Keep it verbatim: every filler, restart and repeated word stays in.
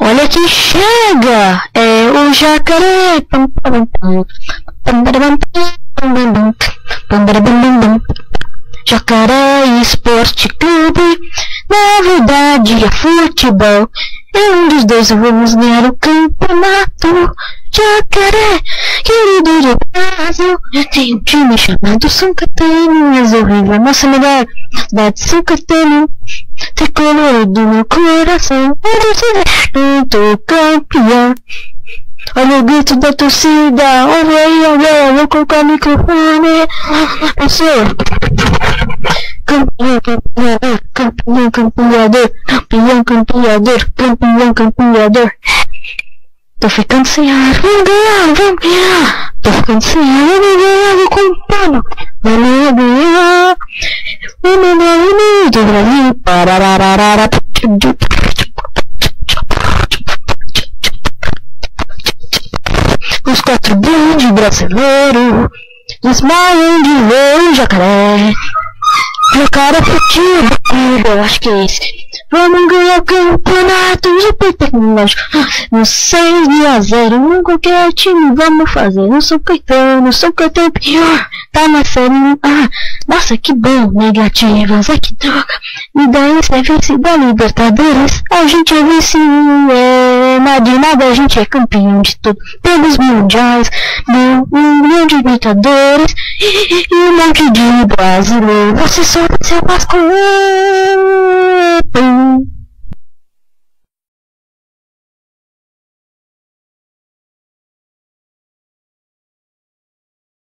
Olha que chega! É o jacaré! Jacaré Esporte Clube, na verdade é futebol. E um dos dois vamos ganhar o campeonato. Jacaré, querido do Brasil, tem um time chamado São Caetano. Mas horrível, nossa melhor cidade de São Caetano. Tem colorido do meu coração. Eu tô campeão. Olha o grito da torcida. Ouve aí, alguém, vou colocar o microfone. Passou. Campeão, campeador, campeão, campeador, campeão, campeador, campeão, campeador. Tô ficando sem ar, vamos ganhar, vamos ganhar. Tô ficando sem ar, vamos ganhar, vou comprando. Vamos ganhar. Hino do Brasil, pararararara. Os quatro grandes brasileiros desmaiam de ver o jacaré. Jacaré futebol, eu acho que é esse. Vamos ganhar o campeonato super tecnológico. No seis a zero, não qualquer time vamos fazer. Não sou Caetano, não sou Caetano pior. Tá na série. Ah, nossa, que bom, negativas. Ai, que droga. Me dá esse F C da Libertadores. A gente é vencido, é. Mas de nada a gente é campeão de tudo. Pelos mundiais, um milhão de Libertadores. E um monte de brasileiro, você só vai ser vasco.